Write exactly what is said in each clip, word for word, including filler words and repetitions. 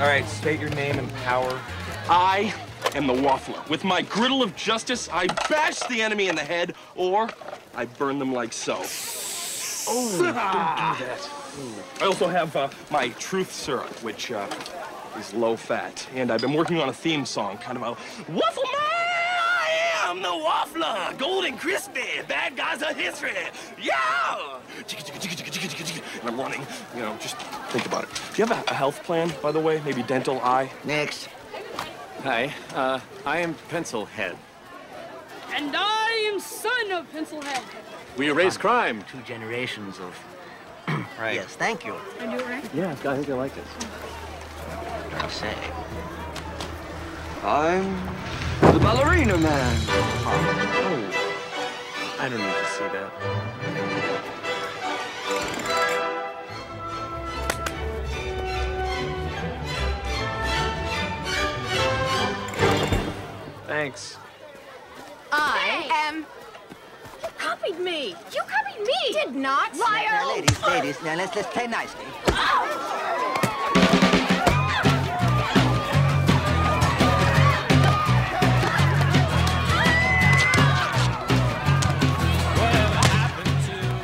All right, state your name and power. I am the Waffler. With my griddle of justice, I bash the enemy in the head, or I burn them like so. Oh, don't do that. I also have uh, my truth syrup, which uh, is low-fat. And I've been working on a theme song, kind of a waffle man! I am the Waffler, golden crispy, bad guys of history. Yeah! And I'm running, you know, just think about it. Do you have a, a health plan, by the way? Maybe dental, eye? Next. Hi, uh, I am Pencilhead. And I am son of Pencilhead. We erase crime. Two generations of... Right. Yes, thank you. I do it right? Yeah, I think they like this. I say. I'm... the ballerina man. Oh. I don't need to see that. Thanks. I am... You copied me. You copied me. You did not. Liar. Now, now, ladies, ladies, now let's, let's play nicely. Oh.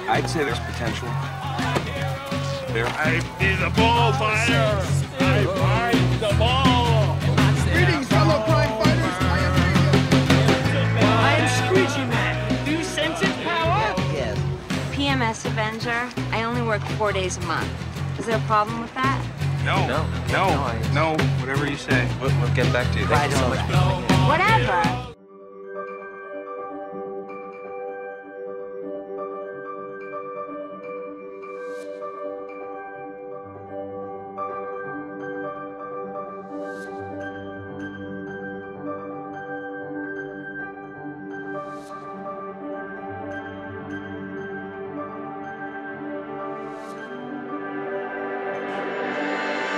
I'd say there's potential. There. I be the ball fighter. I find the ball. Greetings, fellow crime fighters. I am I am Screechy Man. Do you sense its power? Yes. P M S Avenger. I only work four days a month. Is there a problem with that? No. No. No. No. no. Whatever you say. We'll, we'll get back to you. Thank you so much. Whatever.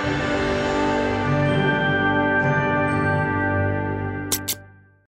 We'll be right back.